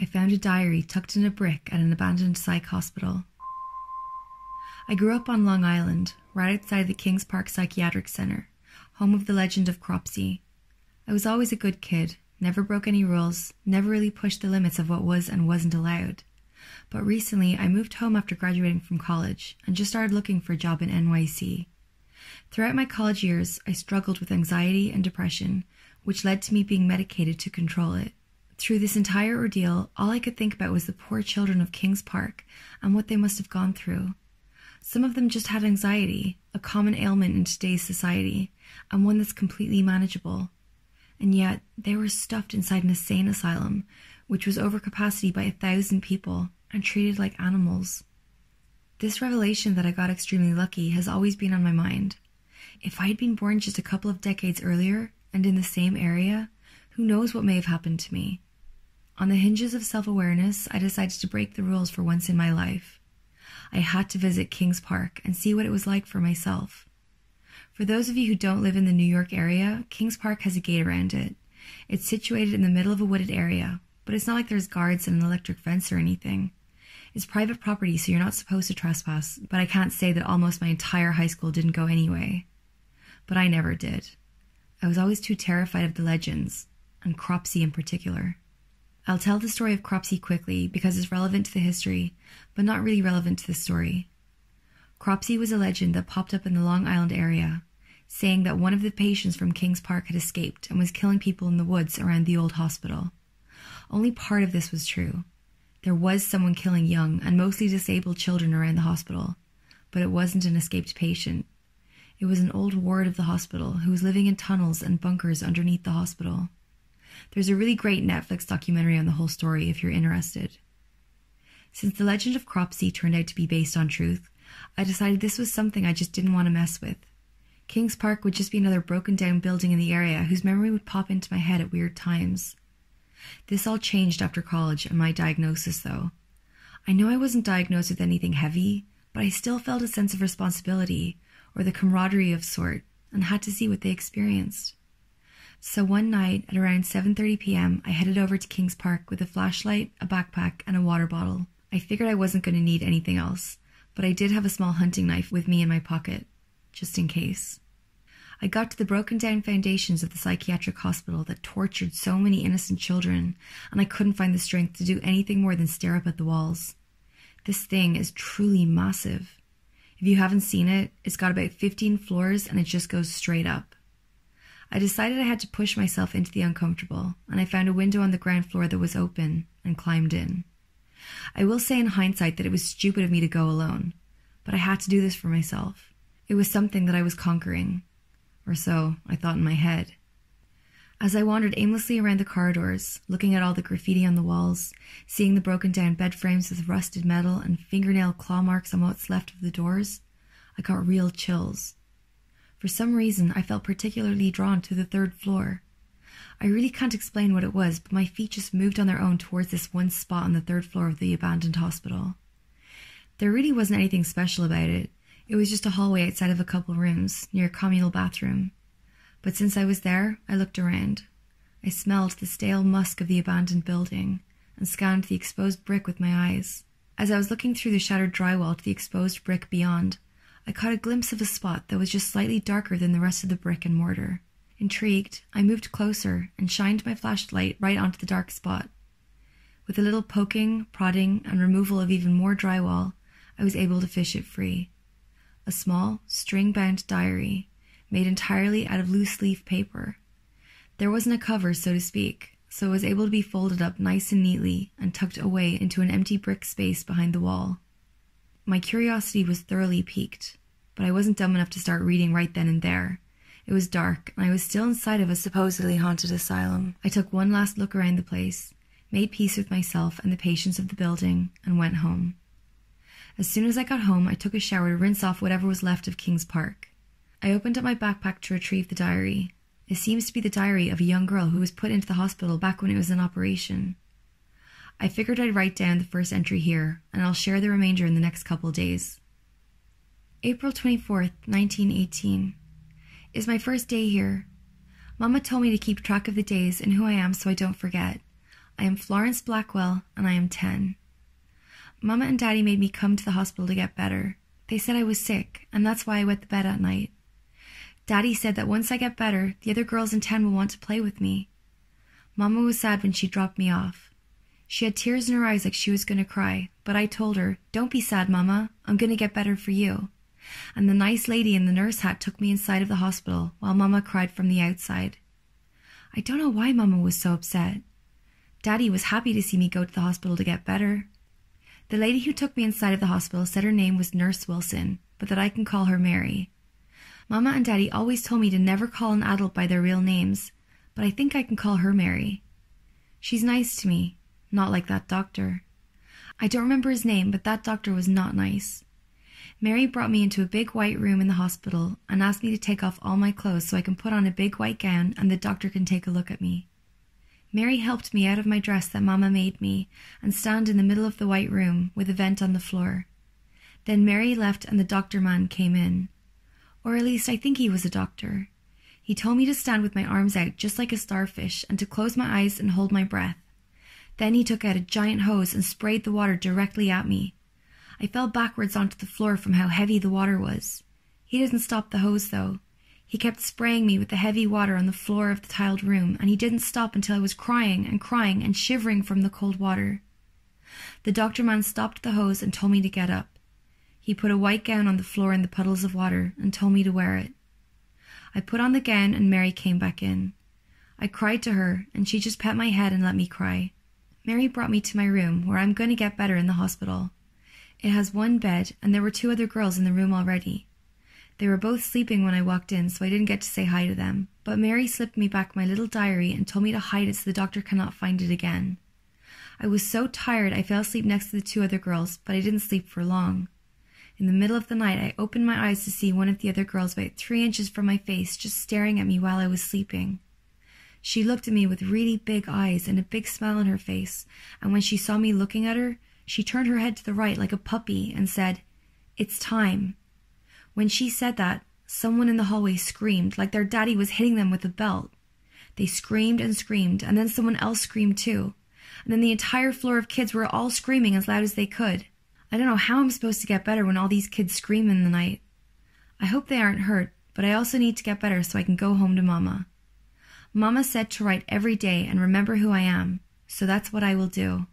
I found a diary tucked in a brick at an abandoned psych hospital. I grew up on Long Island, right outside the Kings Park Psychiatric Center, home of the legend of Cropsey. I was always a good kid, never broke any rules, never really pushed the limits of what was and wasn't allowed. But recently, I moved home after graduating from college and just started looking for a job in NYC. Throughout my college years, I struggled with anxiety and depression, which led to me being medicated to control it. Through this entire ordeal, all I could think about was the poor children of Kings Park and what they must have gone through. Some of them just had anxiety, a common ailment in today's society, and one that's completely manageable. And yet, they were stuffed inside an insane asylum, which was over capacity by 1,000 people, and treated like animals. This revelation that I got extremely lucky has always been on my mind. If I had been born just a couple of decades earlier, and in the same area, who knows what may have happened to me. On the hinges of self-awareness, I decided to break the rules for once in my life. I had to visit Kings Park and see what it was like for myself. For those of you who don't live in the New York area, Kings Park has a gate around it. It's situated in the middle of a wooded area, but it's not like there's guards and an electric fence or anything. It's private property, so you're not supposed to trespass, but I can't say that almost my entire high school didn't go anyway. But I never did. I was always too terrified of the legends, and Cropsey in particular. I'll tell the story of Cropsey quickly because it's relevant to the history, but not really relevant to this story. Cropsey was a legend that popped up in the Long Island area, saying that one of the patients from Kings Park had escaped and was killing people in the woods around the old hospital. Only part of this was true. There was someone killing young and mostly disabled children around the hospital, but it wasn't an escaped patient. It was an old ward of the hospital who was living in tunnels and bunkers underneath the hospital. There's a really great Netflix documentary on the whole story if you're interested. Since the legend of Cropsey turned out to be based on truth, I decided this was something I just didn't want to mess with. Kings Park would just be another broken-down building in the area whose memory would pop into my head at weird times. This all changed after college and my diagnosis, though. I know I wasn't diagnosed with anything heavy, but I still felt a sense of responsibility, or the camaraderie of sort, and had to see what they experienced. So one night, at around 7:30 p.m., I headed over to Kings Park with a flashlight, a backpack, and a water bottle. I figured I wasn't going to need anything else, but I did have a small hunting knife with me in my pocket, just in case. I got to the broken-down foundations of the psychiatric hospital that tortured so many innocent children, and I couldn't find the strength to do anything more than stare up at the walls. This thing is truly massive. If you haven't seen it, it's got about 15 floors and it just goes straight up. I decided I had to push myself into the uncomfortable, and I found a window on the ground floor that was open and climbed in. I will say in hindsight that it was stupid of me to go alone, but I had to do this for myself. It was something that I was conquering, or so I thought in my head. As I wandered aimlessly around the corridors, looking at all the graffiti on the walls, seeing the broken-down bed frames with rusted metal and fingernail claw marks on what's left of the doors, I got real chills. For some reason, I felt particularly drawn to the third floor. I really can't explain what it was, but my feet just moved on their own towards this one spot on the third floor of the abandoned hospital. There really wasn't anything special about it. It was just a hallway outside of a couple rooms, near a communal bathroom. But since I was there, I looked around. I smelled the stale musk of the abandoned building and scanned the exposed brick with my eyes. As I was looking through the shattered drywall to the exposed brick beyond, I caught a glimpse of a spot that was just slightly darker than the rest of the brick and mortar. Intrigued, I moved closer and shined my flashlight right onto the dark spot. With a little poking, prodding, and removal of even more drywall, I was able to fish it free. A small, string-bound diary, made entirely out of loose-leaf paper. There wasn't a cover, so to speak, so it was able to be folded up nice and neatly and tucked away into an empty brick space behind the wall. My curiosity was thoroughly piqued, but I wasn't dumb enough to start reading right then and there. It was dark, and I was still inside of a supposedly haunted asylum. I took one last look around the place, made peace with myself and the patients of the building, and went home. As soon as I got home, I took a shower to rinse off whatever was left of Kings Park. I opened up my backpack to retrieve the diary. It seems to be the diary of a young girl who was put into the hospital back when it was in operation. I figured I'd write down the first entry here, and I'll share the remainder in the next couple days. April 24th, 1918. Is my first day here. Mama told me to keep track of the days and who I am so I don't forget. I am Florence Blackwell, and I am 10. Mama and Daddy made me come to the hospital to get better. They said I was sick, and that's why I wet the bed at night. Daddy said that once I get better, the other girls in 10 will want to play with me. Mama was sad when she dropped me off. She had tears in her eyes like she was going to cry, but I told her, "Don't be sad, Mama. I'm going to get better for you." And the nice lady in the nurse hat took me inside of the hospital while Mama cried from the outside. I don't know why Mama was so upset. Daddy was happy to see me go to the hospital to get better. The lady who took me inside of the hospital said her name was Nurse Wilson, but that I can call her Mary. Mama and Daddy always told me to never call an adult by their real names, but I think I can call her Mary. She's nice to me, not like that doctor. I don't remember his name, but that doctor was not nice. Mary brought me into a big white room in the hospital and asked me to take off all my clothes so I can put on a big white gown and the doctor can take a look at me. Mary helped me out of my dress that Mama made me and stand in the middle of the white room with a vent on the floor. Then Mary left and the doctor man came in. Or at least I think he was a doctor. He told me to stand with my arms out just like a starfish and to close my eyes and hold my breath. Then he took out a giant hose and sprayed the water directly at me. I fell backwards onto the floor from how heavy the water was. He didn't stop the hose, though. He kept spraying me with the heavy water on the floor of the tiled room, and he didn't stop until I was crying and shivering from the cold water. The doctor man stopped the hose and told me to get up. He put a white gown on the floor in the puddles of water and told me to wear it. I put on the gown and Mary came back in. I cried to her, and she just pet my head and let me cry. Mary brought me to my room, where I'm going to get better in the hospital. It has one bed, and there were two other girls in the room already. They were both sleeping when I walked in, so I didn't get to say hi to them, but Mary slipped me back my little diary and told me to hide it so the doctor cannot find it again. I was so tired I fell asleep next to the two other girls, but I didn't sleep for long. In the middle of the night, I opened my eyes to see one of the other girls about 3 inches from my face just staring at me while I was sleeping. She looked at me with really big eyes and a big smile on her face, and when she saw me looking at her, she turned her head to the right like a puppy and said, "It's time." When she said that, someone in the hallway screamed like their daddy was hitting them with a belt. They screamed, and then someone else screamed too. And then the entire floor of kids were all screaming as loud as they could. I don't know how I'm supposed to get better when all these kids scream in the night. I hope they aren't hurt, but I also need to get better so I can go home to Mama. Mama said to write every day and remember who I am, so that's what I will do.